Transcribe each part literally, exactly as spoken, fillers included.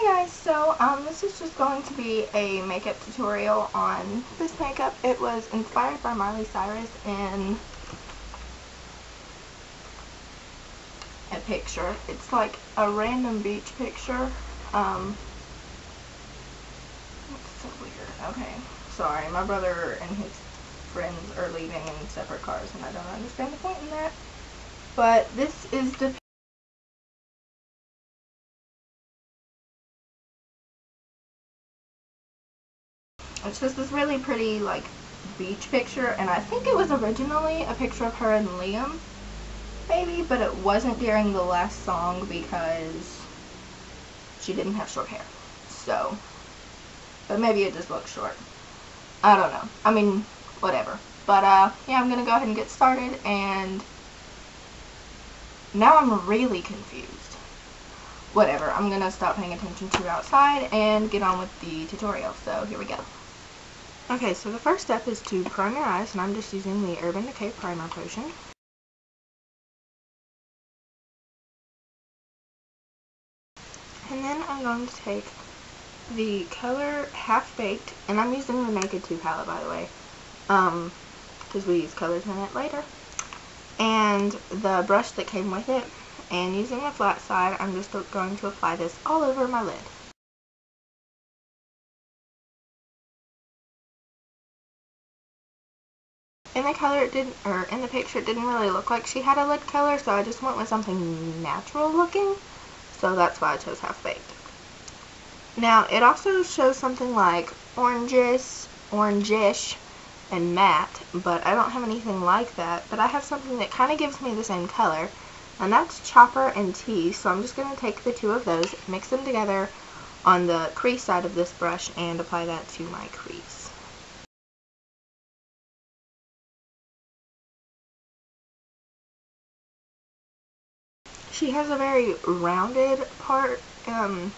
Hey guys, so um, this is just going to be a makeup tutorial on this makeup. It was inspired by Miley Cyrus in a picture. It's like a random beach picture. Um, it's so weird. Okay, sorry. My brother and his friends are leaving in separate cars and I don't understand the point in that. But this is the It's just this really pretty, like, beach picture, and I think it was originally a picture of her and Liam, maybe, but it wasn't during the last song because she didn't have short hair, so, but maybe it just looks short. I don't know. I mean, whatever. But, uh, yeah, I'm gonna go ahead and get started, and now I'm really confused. Whatever. I'm gonna stop paying attention to outside and get on with the tutorial, so here we go. Okay, so the first step is to prime your eyes, and I'm just using the Urban Decay Primer Potion. And then I'm going to take the color Half-Baked, and I'm using the Naked two palette, by the way, um, because we use colors in it later, and the brush that came with it, and using the flat side, I'm just going to apply this all over my lid. In the color it didn't, or in the picture it didn't really look like she had a lid color, so I just went with something natural looking, so that's why I chose Half-Baked. Now it also shows something like oranges, orangish, and matte, but I don't have anything like that, but I have something that kind of gives me the same color, and that's Chopper and Tea, so I'm just going to take the two of those, mix them together on the crease side of this brush, and apply that to my crease. She has a very rounded part um,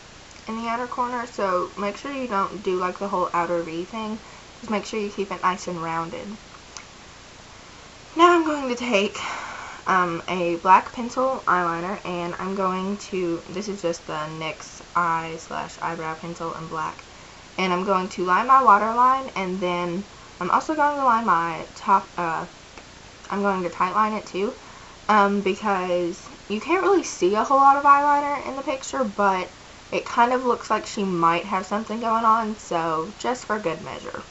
in the outer corner, so make sure you don't do like the whole outer V thing. Just make sure you keep it nice and rounded. Now I'm going to take um, a black pencil eyeliner, and I'm going to, this is just the NYX Eye slash Eyebrow Pencil in black, and I'm going to line my waterline, and then I'm also going to line my top, uh, I'm going to tightline it too. Um, because you can't really see a whole lot of eyeliner in the picture, but it kind of looks like she might have something going on, so just for good measure.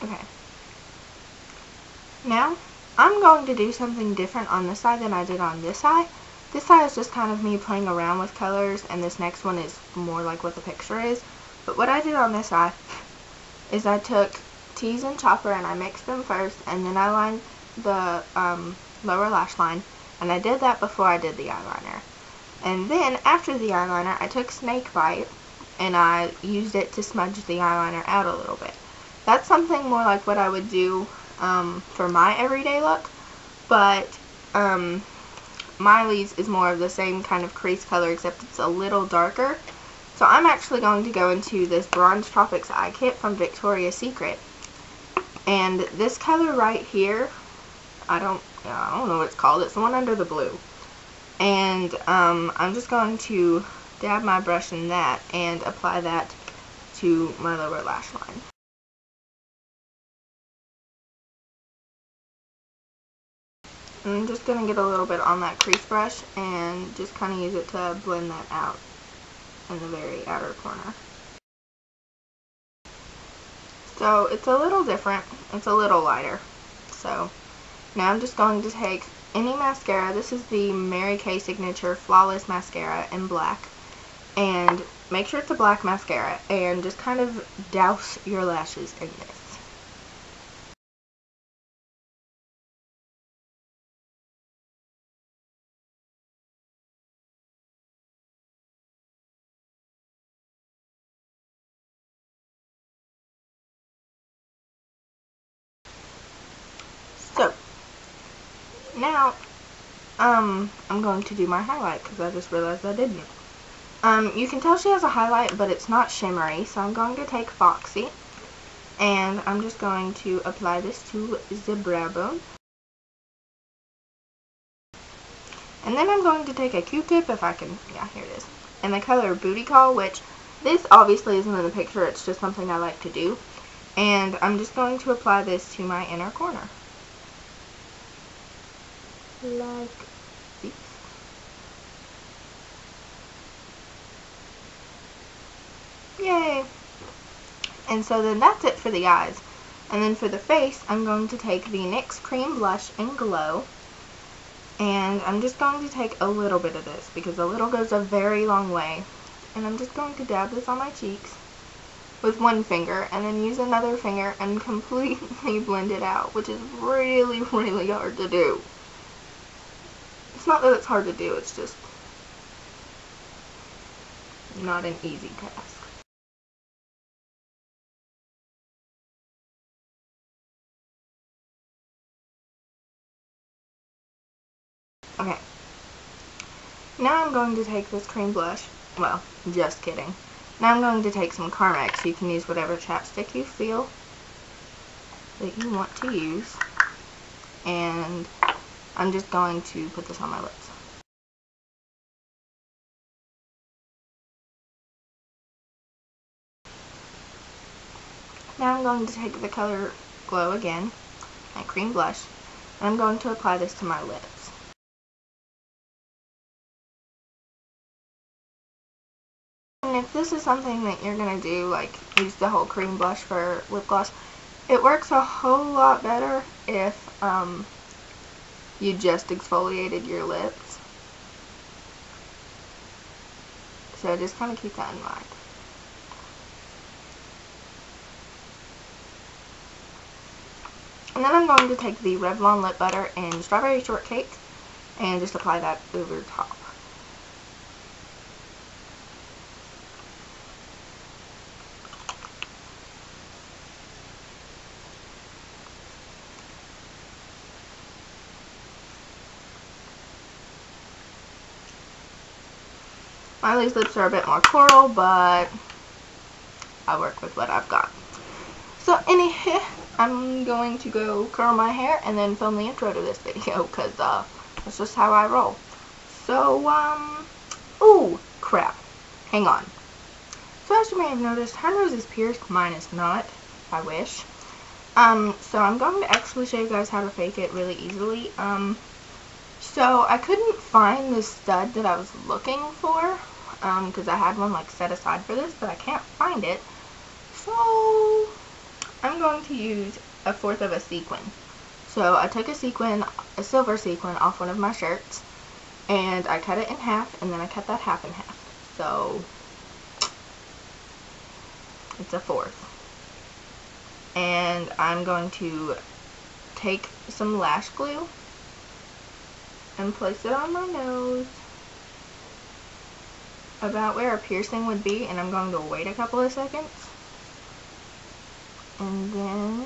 Okay. Now, I'm going to do something different on this eye than I did on this eye. This side is just kind of me playing around with colors, and this next one is more like what the picture is. But what I did on this eye is I took Tease and Chopper and I mixed them first, and then I lined the um, lower lash line, and I did that before I did the eyeliner. And then after the eyeliner, I took Snake Bite and I used it to smudge the eyeliner out a little bit. That's something more like what I would do um, for my everyday look, but um, Miley's is more of the same kind of crease color, except it's a little darker. So I'm actually going to go into this Bronze Tropics Eye Kit from Victoria's Secret. And this color right here, I don't, I don't know what it's called. It's the one under the blue. And um, I'm just going to dab my brush in that and apply that to my lower lash line. And I'm just going to get a little bit on that crease brush and just kind of use it to blend that out in the very outer corner. So it's a little different. It's a little lighter. So now I'm just going to take any mascara. This is the Mary Kay Signature Flawless Mascara in black. And make sure it's a black mascara. And just kind of douse your lashes in this. So, now, um, I'm going to do my highlight, because I just realized I didn't. Um, you can tell she has a highlight, but it's not shimmery, so I'm going to take Foxy, And I'm just going to apply this to Zebra Bone. And then I'm going to take a Q-tip if I can, yeah, here it is. And the color Booty Call, which this obviously isn't in the picture, it's just something I like to do. And I'm just going to apply this to my inner corner. Like these. Yay! And so then that's it for the eyes. And then for the face, I'm going to take the NYX Cream Blush in Glow. And I'm just going to take a little bit of this because a little goes a very long way. And I'm just going to dab this on my cheeks with one finger and then use another finger and completely blend it out, which is really, really hard to do. It's not that it's hard to do, it's just not an easy task. Okay, now I'm going to take this cream blush, well, just kidding. Now I'm going to take some Carmex. You can use whatever chapstick you feel that you want to use. And I'm just going to put this on my lips. Now I'm going to take the color Glow again, my cream blush, and I'm going to apply this to my lips. If this is something that you're going to do, like use the whole cream blush for lip gloss, it works a whole lot better if um, you just exfoliated your lips. So just kind of keep that in mind. And then I'm going to take the Revlon Lip Butter in Strawberry Shortcake and just apply that over top. Miley's lips are a bit more coral, but I work with what I've got. So anyway, I'm going to go curl my hair and then film the intro to this video, because uh, that's just how I roll. So, um, ooh, crap. Hang on. So as you may have noticed, her nose is pierced, mine is not, I wish. Um, so I'm going to actually show you guys how to fake it really easily. Um, so I couldn't find the stud that I was looking for. Um, because I had one like set aside for this, but I can't find it. So I'm going to use a fourth of a sequin. So I took a sequin, a silver sequin, off one of my shirts, and I cut it in half, and then I cut that half in half. So it's a fourth. And I'm going to take some lash glue and place it on my nose, about where a piercing would be, and I'm going to wait a couple of seconds and then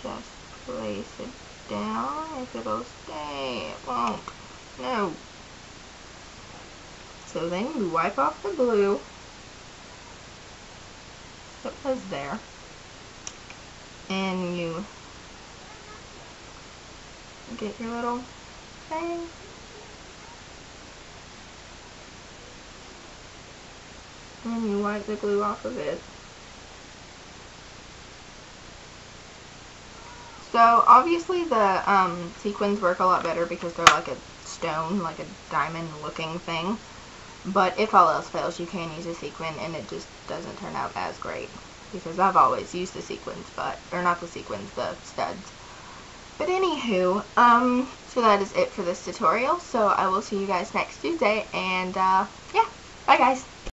just place it down. If it'll stay, it won't. No. So then you wipe off the glue that was there and you get your little thing. And then you wipe the glue off of it. So obviously the um, sequins work a lot better because they're like a stone, like a diamond looking thing. But if all else fails, you can use a sequin and it just doesn't turn out as great. Because I've always used the sequins, but, or not the sequins, the studs. But anywho, um, so that is it for this tutorial. So I will see you guys next Tuesday, and uh, yeah, bye guys.